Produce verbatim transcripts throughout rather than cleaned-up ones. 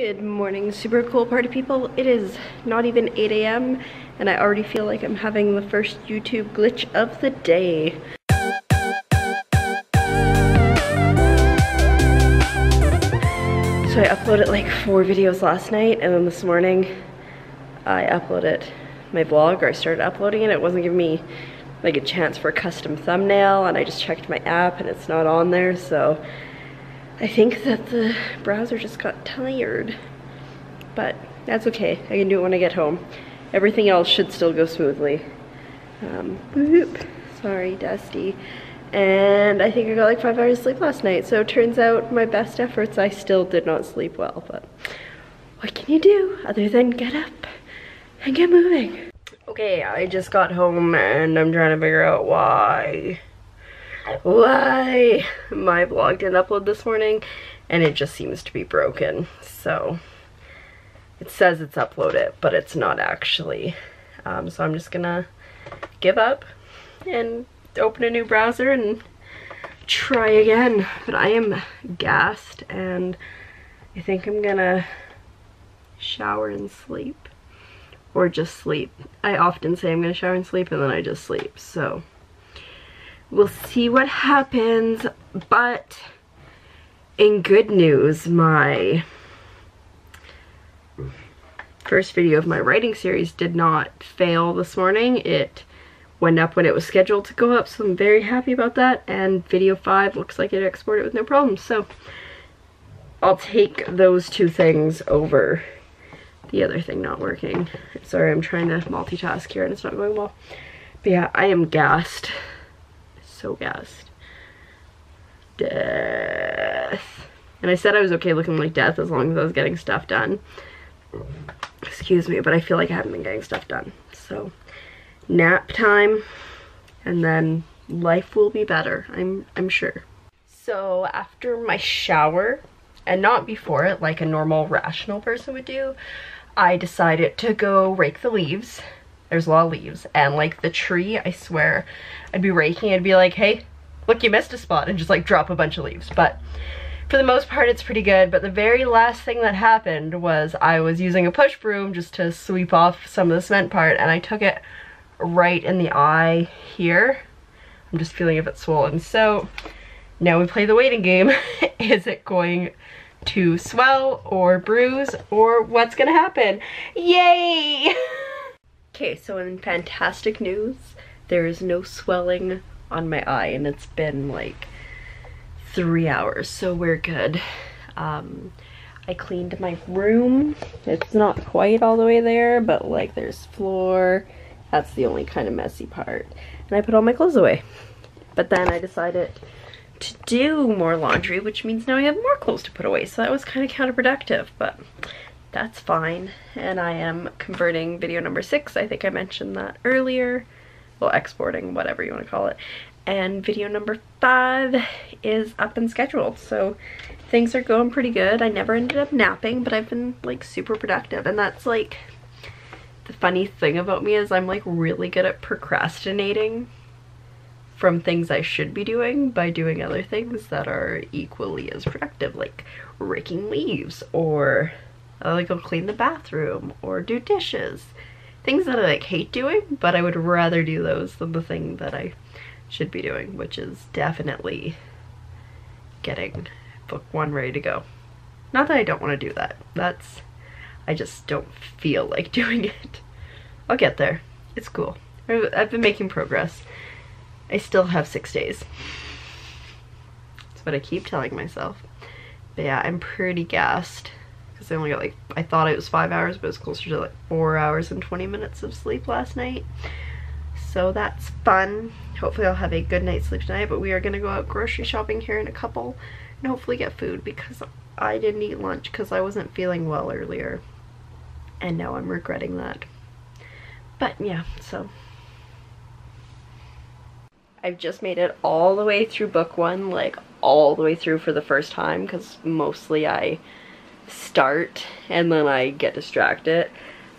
Good morning, super cool party people. It is not even eight A M and I already feel like I'm having the first YouTube glitch of the day. So I uploaded like four videos last night, and then this morning I uploaded my vlog, or I started uploading it. It wasn't giving me like a chance for a custom thumbnail, and I just checked my app and it's not on there, so I think that the browser just got tired, but that's okay. I can do it when I get home. Everything else should still go smoothly. Um, boop. Sorry, Dusty. And I think I got like five hours of sleep last night, so it turns out my best efforts, I still did not sleep well, but what can you do other than get up and get moving? Okay, I just got home and I'm trying to figure out why. Why my vlog didn't upload this morning, and it just seems to be broken. So it says it's uploaded, but it's not actually. Um, so I'm just gonna give up and open a new browser and try again. But I am gassed, and I think I'm gonna shower and sleep, or just sleep. I often say I'm gonna shower and sleep, and then I just sleep. So we'll see what happens. But in good news, my first video of my writing series did not fail this morning. It went up when it was scheduled to go up, so I'm very happy about that. And video five looks like it exported with no problems, so I'll take those two things over the other thing not working. Sorry, I'm trying to multitask here and it's not going well. But yeah, I am gassed. So gassed. Death. And I said I was okay looking like death as long as I was getting stuff done. Excuse me, but I feel like I haven't been getting stuff done. So nap time, and then life will be better, I'm I'm sure. So after my shower, and not before it like a normal rational person would do, I decided to go rake the leaves. There's a lot of leaves, and like the tree, I swear, I'd be raking, I'd be like, hey, look, you missed a spot, and just like drop a bunch of leaves. But for the most part, it's pretty good. But the very last thing that happened was I was using a push broom just to sweep off some of the cement part, and I took it right in the eye here. I'm just feeling a bit swollen. So now we play the waiting game. Is it going to swell or bruise, or what's gonna happen? Yay! Okay, so in fantastic news, there is no swelling on my eye, and it's been like three hours, so we're good. Um, I cleaned my room. It's not quite all the way there, but like there's floor. That's the only kind of messy part. And I put all my clothes away. But then I decided to do more laundry, which means now I have more clothes to put away, so that was kind of counterproductive, but that's fine. And I am converting video number six. I think I mentioned that earlier. Well, exporting, whatever you want to call it. And video number five is up and scheduled, so things are going pretty good. I never ended up napping, but I've been like super productive, and that's like the funny thing about me is I'm like really good at procrastinating from things I should be doing by doing other things that are equally as productive, like raking leaves, or I like go clean the bathroom, or do dishes. Things that I like hate doing, but I would rather do those than the thing that I should be doing, which is definitely getting book one ready to go. Not that I don't want to do that. That's, I just don't feel like doing it. I'll get there. It's cool. I've been making progress. I still have six days. That's what I keep telling myself. But yeah, I'm pretty gassed. Because I only got like, I thought it was five hours, but it was closer to like four hours and twenty minutes of sleep last night. So that's fun. Hopefully I'll have a good night's sleep tonight, but we are going to go out grocery shopping here in a couple and hopefully get food, because I didn't eat lunch because I wasn't feeling well earlier. And now I'm regretting that. But yeah, so I've just made it all the way through book one, like all the way through for the first time, because mostly I start and then I get distracted.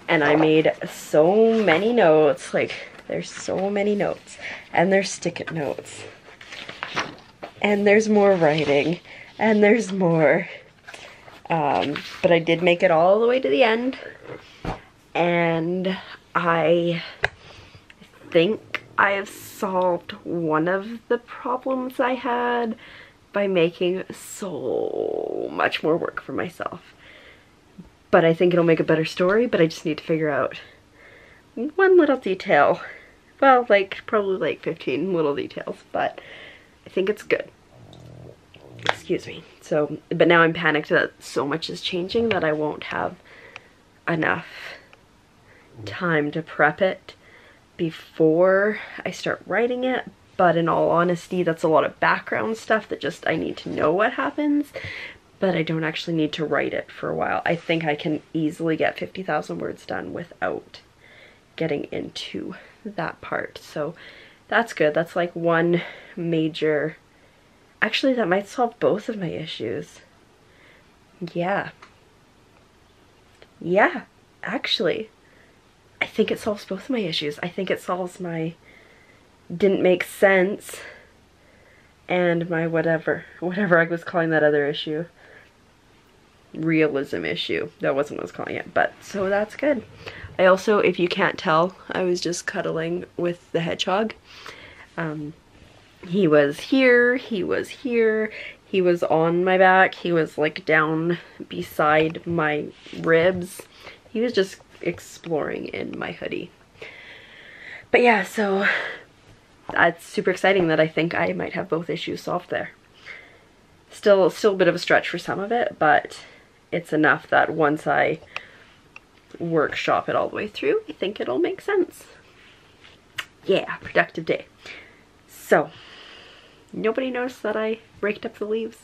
And I made so many notes, like there's so many notes, and there's stick-it notes, and there's more writing, and there's more, Um, but I did make it all the way to the end. And I think I have solved one of the problems I had by making so much more work for myself. But I think it'll make a better story, but I just need to figure out one little detail. Well, like, probably like fifteen little details, but I think it's good. Excuse me. So, but now I'm panicked that so much is changing that I won't have enough time to prep it before I start writing it, but in all honesty, that's a lot of background stuff that just I need to know what happens, but I don't actually need to write it for a while. I think I can easily get fifty thousand words done without getting into that part, so that's good. That's like one major, actually that might solve both of my issues. Yeah. Yeah, actually. I think it solves both of my issues. I think it solves my didn't make sense and my whatever, whatever I was calling that other issue. Realism issue. That wasn't what I was calling it, but so that's good. I also, if you can't tell, I was just cuddling with the hedgehog. Um, he was here, he was here, he was on my back, he was like down beside my ribs. He was just exploring in my hoodie. But yeah, so that's super exciting that I think I might have both issues solved there. Still, still a bit of a stretch for some of it, but it's enough that once I workshop it all the way through, I think it'll make sense. Yeah, productive day. So, nobody noticed that I raked up the leaves.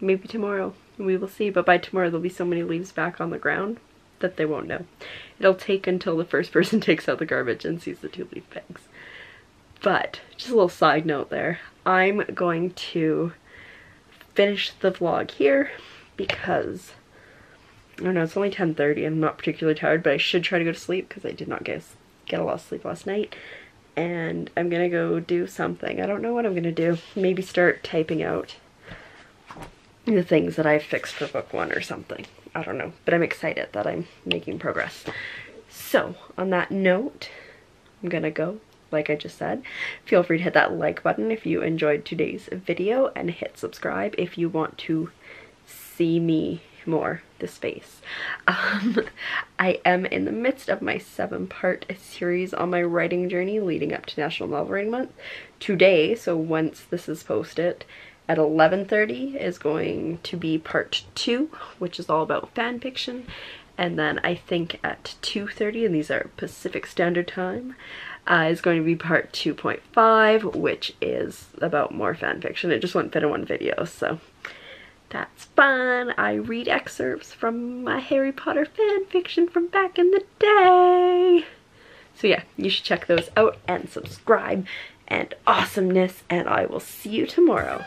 Maybe tomorrow, we will see, but by tomorrow there'll be so many leaves back on the ground that they won't know. It'll take until the first person takes out the garbage and sees the two leaf bags. But, just a little side note there, I'm going to finish the vlog here because, I don't know, it's only ten thirty, I'm not particularly tired, but I should try to go to sleep because I did not get, get a lot of sleep last night. And I'm gonna go do something. I don't know what I'm gonna do. Maybe start typing out the things that I fixed for book one or something. I don't know, but I'm excited that I'm making progress. So on that note, I'm gonna go, like I just said. Feel free to hit that like button if you enjoyed today's video and hit subscribe if you want to see me more this space. Um, I am in the midst of my seven part series on my writing journey leading up to National Novel Writing Month. Today, so once this is posted, at eleven thirty is going to be part two, which is all about fan fiction. And then I think at two thirty, and these are Pacific Standard Time, uh, is going to be part two point five, which is about more fan fiction. It just won't fit in one video, so that's fun. I read excerpts from my Harry Potter fan fiction from back in the day. So yeah, you should check those out and subscribe and awesomeness, and I will see you tomorrow.